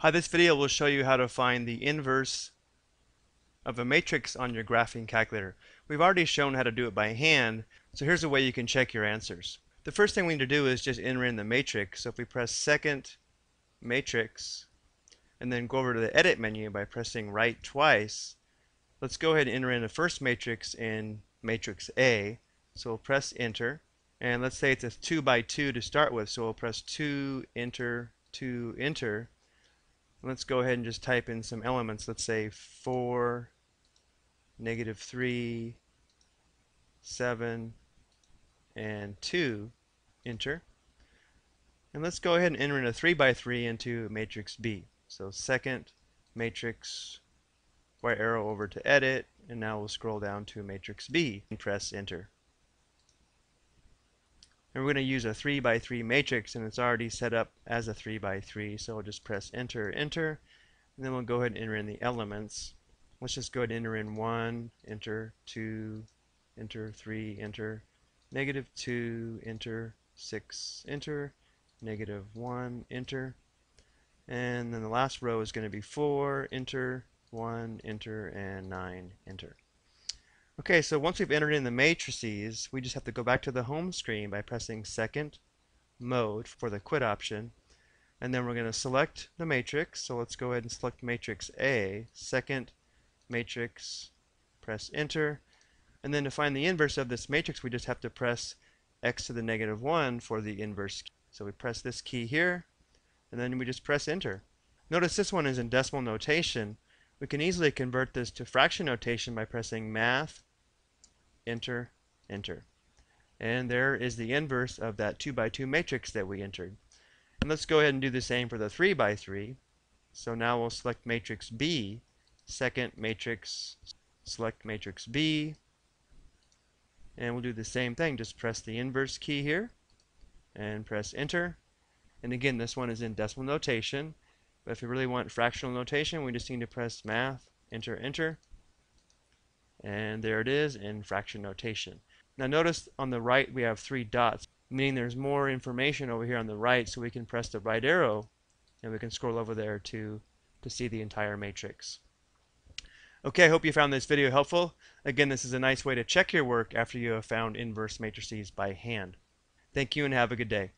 Hi, this video will show you how to find the inverse of a matrix on your graphing calculator. We've already shown how to do it by hand, so here's a way you can check your answers. The first thing we need to do is just enter in the matrix. So if we press second matrix and then go over to the edit menu by pressing right twice, let's go ahead and enter in the first matrix in matrix A. So we'll press enter, and let's say it's a 2 by 2 to start with, so we'll press 2 enter 2 enter. Let's go ahead and just type in some elements. Let's say 4, -3, 7, and 2, enter. And let's go ahead and enter in a 3 by 3 into matrix B. So second matrix, right arrow over to edit, and now we'll scroll down to matrix B and press enter. And we're going to use a 3 by 3 matrix, and it's already set up as a 3 by 3, so we'll just press enter, enter, and then we'll go ahead and enter in the elements. Let's just go ahead and enter in 1, enter 2, enter 3, enter -2, enter 6, enter -1, enter, and then the last row is going to be 4, enter 1, enter, and 9, enter. Okay, so once we've entered in the matrices, we just have to go back to the home screen by pressing second mode for the quit option, and then we're going to select the matrix. So let's go ahead and select matrix A, second matrix, press enter, and then to find the inverse of this matrix, we just have to press x to the -1 for the inverse. So we press this key here, and then we just press enter. Notice this one is in decimal notation. We can easily convert this to fraction notation by pressing math, enter, enter. And there is the inverse of that 2 by 2 matrix that we entered. And let's go ahead and do the same for the 3 by 3. So now we'll select matrix B, second matrix, select matrix B, and we'll do the same thing. Just press the inverse key here and press enter. And again, this one is in decimal notation, but if you really want fractional notation, we just need to press math, enter, enter. And there it is in fraction notation. Now notice on the right we have 3 dots, meaning there's more information over here on the right, so we can press the right arrow and we can scroll over there to see the entire matrix. Okay, I hope you found this video helpful. Again, this is a nice way to check your work after you have found inverse matrices by hand. Thank you and have a good day.